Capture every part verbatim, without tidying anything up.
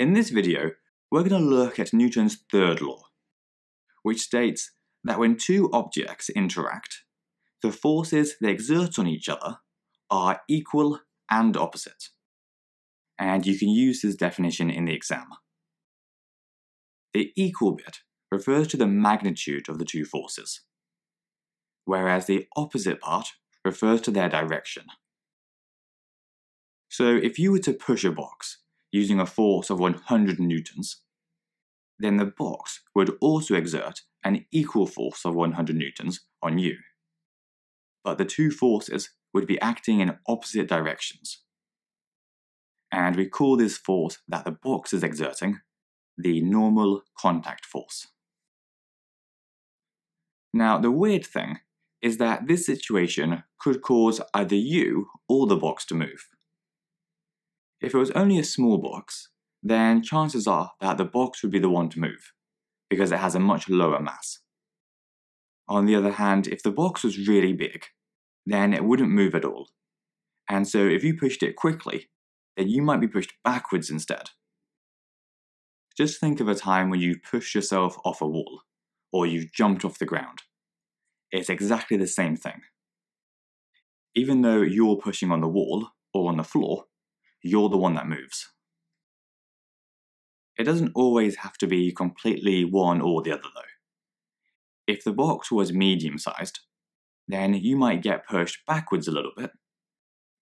In this video, we're going to look at Newton's third law, which states that when two objects interact, the forces they exert on each other are equal and opposite. And you can use this definition in the exam. The equal bit refers to the magnitude of the two forces, whereas the opposite part refers to their direction. So if you were to push a box using a force of one hundred newtons, then the box would also exert an equal force of one hundred newtons on you. But the two forces would be acting in opposite directions. And we call this force that the box is exerting the normal contact force. Now, the weird thing is that this situation could cause either you or the box to move. If it was only a small box, then chances are that the box would be the one to move, because it has a much lower mass. On the other hand, if the box was really big, then it wouldn't move at all. And so if you pushed it quickly, then you might be pushed backwards instead. Just think of a time when you pushed yourself off a wall, or you've jumped off the ground. It's exactly the same thing. Even though you're pushing on the wall or on the floor, you're the one that moves. It doesn't always have to be completely one or the other though. If the box was medium-sized, then you might get pushed backwards a little bit,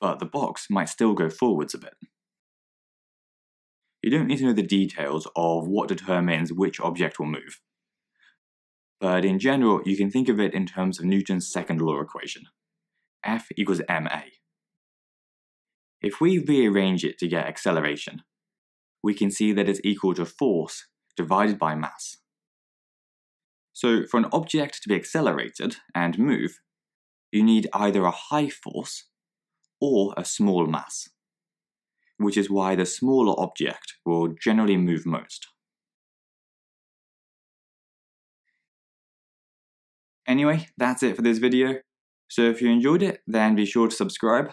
but the box might still go forwards a bit. You don't need to know the details of what determines which object will move, but in general you can think of it in terms of Newton's second law equation, F equals ma. If we rearrange it to get acceleration, we can see that it's equal to force divided by mass. So for an object to be accelerated and move, you need either a high force or a small mass, which is why the smaller object will generally move most. Anyway, that's it for this video. So if you enjoyed it, then be sure to subscribe.